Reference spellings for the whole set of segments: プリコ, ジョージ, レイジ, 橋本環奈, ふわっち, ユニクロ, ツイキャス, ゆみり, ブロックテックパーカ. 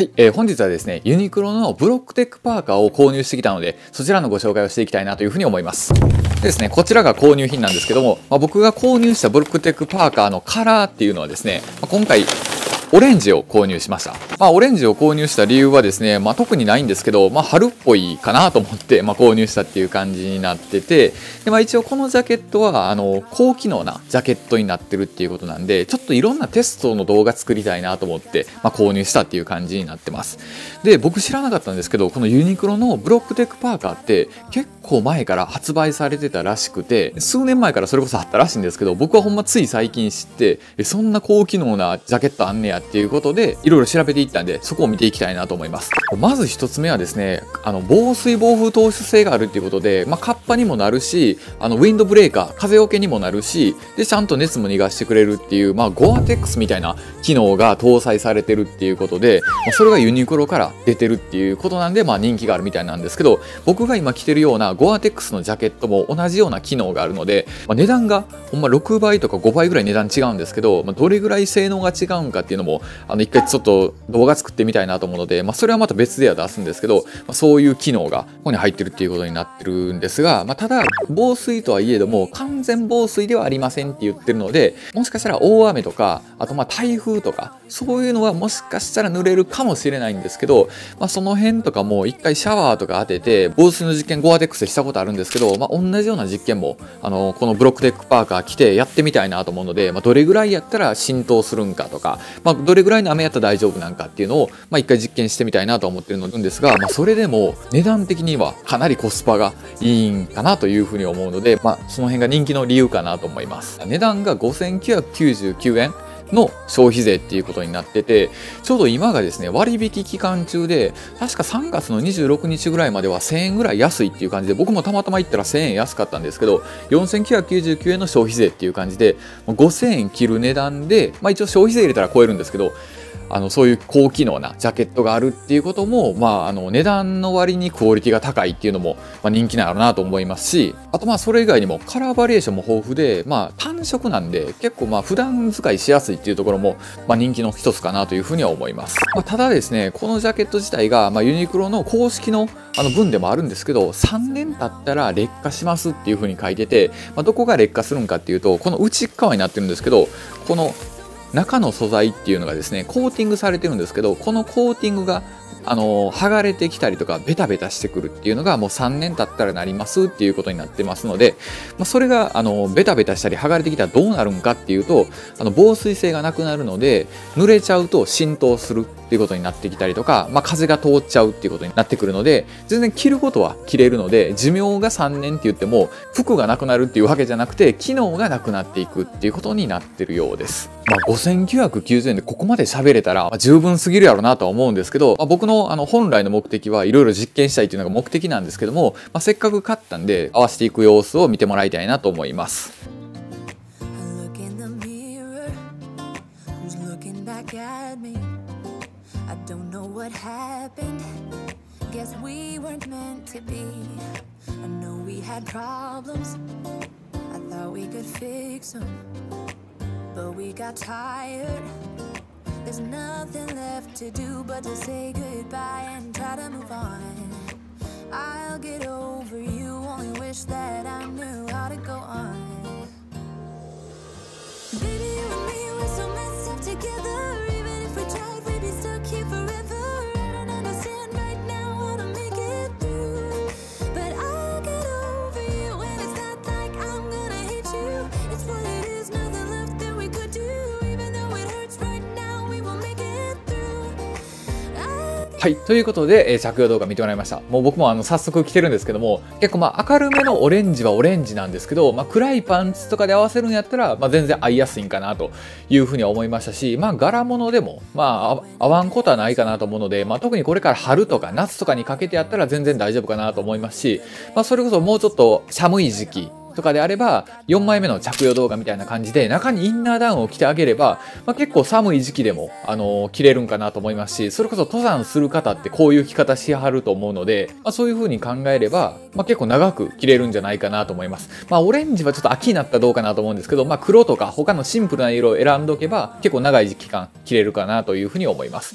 はい、本日はですね、ユニクロのブロックテックパーカーを購入してきたので、そちらのご紹介をしていきたいなというふうに思います。ですね、こちらが購入品なんですけども、僕が購入したブロックテックパーカーのカラーっていうのはですね、今回、オレンジを購入しました。オレンジを購入した理由はですね、特にないんですけど、春っぽいかなと思って、購入したっていう感じになってて、で、一応このジャケットは、高機能なジャケットになってるっていうことなんで、ちょっといろんなテストの動画作りたいなと思って、購入したっていう感じになってます。で、僕知らなかったんですけど、このユニクロのブロックテックパーカーって、結構前から発売されてたらしくて、数年前からそれこそあったらしいんですけど、僕はほんまつい最近知って、そんな高機能なジャケットあんねやっていうことでいろいろ調べていったんで、そこを見ていきたいなと思います。まず一つ目はですね、防水防風透湿性があるっていうことで、カッパにもなるし、ウィンドブレーカー風よけにもなるし、でちゃんと熱も逃がしてくれるっていう、ゴアテックスみたいな機能が搭載されてるっていうことで、それがユニクロから出てるっていうことなんで、人気があるみたいなんですけど、僕が今着てるようなゴアテックスのジャケットも同じような機能があるので、値段がほんま6倍とか5倍ぐらい値段違うんですけど、どれぐらい性能が違うんかっていうのも一回ちょっと動画作ってみたいなと思うので、それはまた別では出すんですけど、そういう機能がここに入ってるっていうことになってるんですが、ただ防水とはいえども完全防水ではありませんって言ってるので、もしかしたら大雨とか、あと台風とかそういうのはもしかしたら濡れるかもしれないんですけど、その辺とかも一回シャワーとか当てて、防水の実験ゴアテックスでしたことあるんですけど、同じような実験もこのブロックテックパーカー着てやってみたいなと思うので、どれぐらいやったら浸透するんかとか、どれぐらいの雨やったら大丈夫なんかっていうのを、一回実験してみたいなと思ってるんですが、それでも値段的にはかなりコスパがいいんかなというふうに思うので、その辺が人気の理由かなと思います。値段が5999円の消費税っていうことになってて、ちょうど今がですね、割引期間中で、確か3月の26日ぐらいまでは1000円ぐらい安いっていう感じで、僕もたまたま行ったら1000円安かったんですけど、4999円の消費税っていう感じで、5000円切る値段で、一応消費税入れたら超えるんですけど、そういう高機能なジャケットがあるっていうことも、値段の割にクオリティが高いっていうのも、人気なのなと思いますし、あとそれ以外にもカラーバリエーションも豊富で、単色なんで結構普段使いしやすいっていうところも、人気の一つかなというふうには思います。ただですね、このジャケット自体が、ユニクロの公式の分でもあるんですけど、3年経ったら劣化しますっていうふうに書いてて、どこが劣化するんかっていうと、この内側になってるんですけど、この中の素材っていうのがですね、コーティングされてるんですけど、このコーティングが剥がれてきたりとかベタベタしてくるっていうのが、もう3年経ったらなりますっていうことになってますので、それがベタベタしたり剥がれてきたらどうなるんかっていうと、防水性がなくなるので、濡れちゃうと浸透するっていうことになってきたりとか、風が通っちゃうっていうことになってくるので、全然着ることは着れるので、寿命が3年って言っても服がなくなるっていうわけじゃなくて、機能がなくなっていくっていうことになってるようです。5990円でここまで喋れたら十分すぎるやろなとは思うんですけど、僕の本来の目的はいろいろ実験したいというのが目的なんですけども、せっかく買ったんで合わせていく様子を見てもらいたいなと思います。There's nothing left to do but to say goodbye and try to move on. I'll get over you, only wish that I knew how to go on. Baby, you and me, we're so messed up together. Even if we tried, we'd be stuck here forever. I don't understand right now how to make it through. But I'll get over you, and it's not like I'm gonna hate you. It's what it is, nothing left that we could do.はい。ということで、着用動画見てもらいました。もう僕も早速着てるんですけども、結構明るめのオレンジはオレンジなんですけど、暗いパンツとかで合わせるんやったら、全然合いやすいんかなというふうには思いましたし、柄物でも、合わんことはないかなと思うので、特にこれから春とか夏とかにかけてやったら全然大丈夫かなと思いますし、それこそもうちょっと寒い時期、とかであれば4枚目の着用動画みたいな感じで中にインナーダウンを着てあげれば、結構寒い時期でも着れるんかなと思いますし、それこそ登山する方ってこういう着方しはると思うので、そういう風に考えれば、結構長く着れるんじゃないかなと思います。オレンジはちょっと秋になったらどうかなと思うんですけど、黒とか他のシンプルな色を選んどけば結構長い期間着れるかなという風に思います。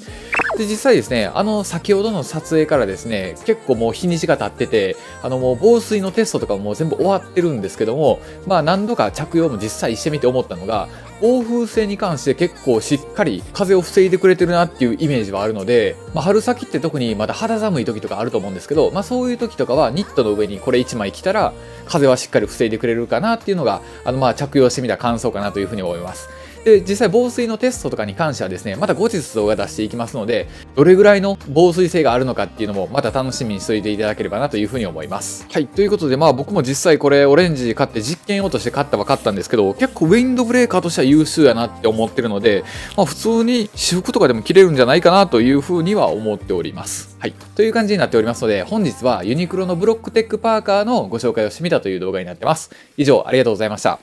で、実際ですね、先ほどの撮影からですね、結構もう日にちが経ってて、もう防水のテストとかも全部終わってるんですけども、まあ何度か着用も実際してみて思ったのが、防風性に関して結構しっかり風を防いでくれてるなっていうイメージはあるので、まあ、春先って特にまだ肌寒い時とかあると思うんですけど、まあそういう時とかはニットの上にこれ1枚着たら、風はしっかり防いでくれるかなっていうのが、まあ着用してみた感想かなというふうに思います。で、実際防水のテストとかに関してはですね、また後日動画出していきますので、どれぐらいの防水性があるのかっていうのもまた楽しみにしておいていただければなというふうに思います。はい、ということでまあ僕も実際これオレンジ買って実験用として買ったは買ったんですけど、結構ウィンドブレーカーとしては優秀やなって思ってるので、まあ普通に私服とかでも着れるんじゃないかなというふうには思っております。はい、という感じになっておりますので、本日はユニクロのブロックテックパーカーのご紹介をしてみたという動画になってます。以上ありがとうございました。